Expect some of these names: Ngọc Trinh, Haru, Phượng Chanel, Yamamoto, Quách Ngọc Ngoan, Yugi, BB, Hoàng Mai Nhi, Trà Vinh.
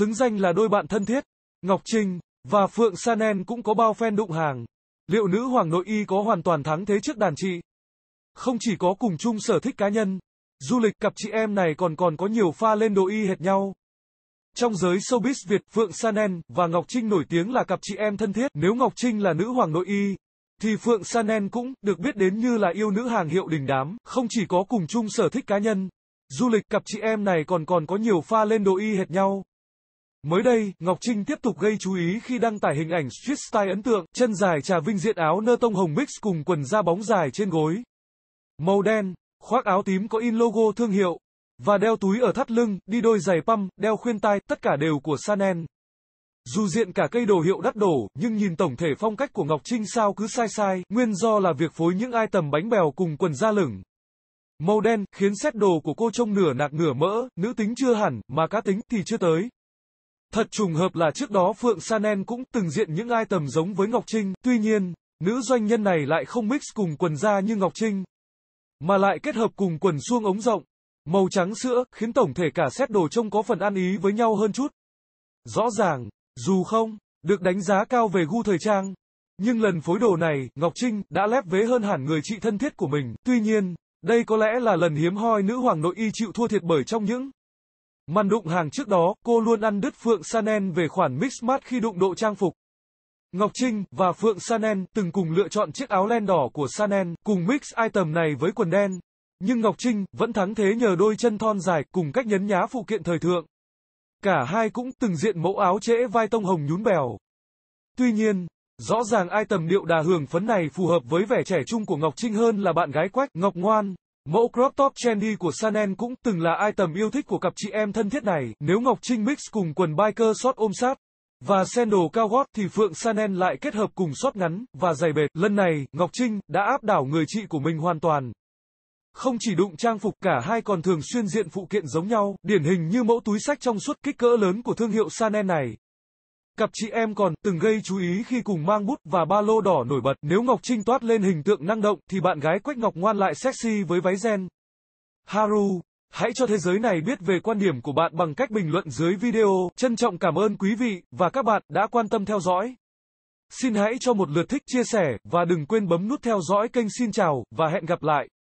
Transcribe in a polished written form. xứng danh là đôi bạn thân thiết. Ngọc Trinh và Phượng Chanel cũng có bao fan đụng hàng. Liệu nữ hoàng nội y có hoàn toàn thắng thế trước đàn chị? Không chỉ có cùng chung sở thích cá nhân, du lịch, cặp chị em này còn có nhiều pha lên đồ y hệt nhau. Trong giới showbiz Việt, Phượng Chanel và Ngọc Trinh nổi tiếng là cặp chị em thân thiết. Nếu Ngọc Trinh là nữ hoàng nội y, thì Phượng Chanel cũng được biết đến như là yêu nữ hàng hiệu đình đám. Không chỉ có cùng chung sở thích cá nhân, du lịch, cặp chị em này còn có nhiều pha lên đồ y hệt nhau. Mới đây, Ngọc Trinh tiếp tục gây chú ý khi đăng tải hình ảnh street style ấn tượng, chân dài Trà Vinh diện áo nơ tông hồng mix cùng quần da bóng dài trên gối màu đen, khoác áo tím có in logo thương hiệu, và đeo túi ở thắt lưng, đi đôi giày pump, đeo khuyên tai, tất cả đều của Chanel. Dù diện cả cây đồ hiệu đắt đổ, nhưng nhìn tổng thể phong cách của Ngọc Trinh sao cứ sai sai, nguyên do là việc phối những item bánh bèo cùng quần da lửng màu đen, khiến set đồ của cô trông nửa nạc nửa mỡ, nữ tính chưa hẳn, mà cá tính thì chưa tới. Thật trùng hợp là trước đó Phượng Chanel cũng từng diện những item giống với Ngọc Trinh, tuy nhiên, nữ doanh nhân này lại không mix cùng quần da như Ngọc Trinh, mà lại kết hợp cùng quần suông ống rộng, màu trắng sữa, khiến tổng thể cả set đồ trông có phần ăn ý với nhau hơn chút. Rõ ràng, dù không được đánh giá cao về gu thời trang, nhưng lần phối đồ này, Ngọc Trinh đã lép vế hơn hẳn người chị thân thiết của mình. Tuy nhiên, đây có lẽ là lần hiếm hoi nữ hoàng nội y chịu thua thiệt, bởi trong những màn đụng hàng trước đó, cô luôn ăn đứt Phượng Chanel về khoản mix match khi đụng độ trang phục. Ngọc Trinh và Phượng Chanel từng cùng lựa chọn chiếc áo len đỏ của Chanel, cùng mix item này với quần đen. Nhưng Ngọc Trinh vẫn thắng thế nhờ đôi chân thon dài, cùng cách nhấn nhá phụ kiện thời thượng. Cả hai cũng từng diện mẫu áo trễ vai tông hồng nhún bèo. Tuy nhiên, rõ ràng item điệu đà hưởng phấn này phù hợp với vẻ trẻ trung của Ngọc Trinh hơn là bạn gái Quách Ngọc Ngoan. Mẫu crop top trendy của Chanel cũng từng là item yêu thích của cặp chị em thân thiết này. Nếu Ngọc Trinh mix cùng quần biker short ôm sát và sandal cao gót, thì Phượng Chanel lại kết hợp cùng short ngắn và giày bệt. Lần này, Ngọc Trinh đã áp đảo người chị của mình hoàn toàn. Không chỉ đụng trang phục, cả hai còn thường xuyên diện phụ kiện giống nhau, điển hình như mẫu túi xách trong suốt kích cỡ lớn của thương hiệu Chanel này. Cặp chị em còn từng gây chú ý khi cùng mang bút và ba lô đỏ nổi bật. Nếu Ngọc Trinh toát lên hình tượng năng động, thì bạn gái Quách Ngọc Ngoan lại sexy với váy ren. Haru, hãy cho thế giới này biết về quan điểm của bạn bằng cách bình luận dưới video. Trân trọng cảm ơn quý vị và các bạn đã quan tâm theo dõi. Xin hãy cho một lượt thích, chia sẻ, và đừng quên bấm nút theo dõi kênh. Xin chào, và hẹn gặp lại.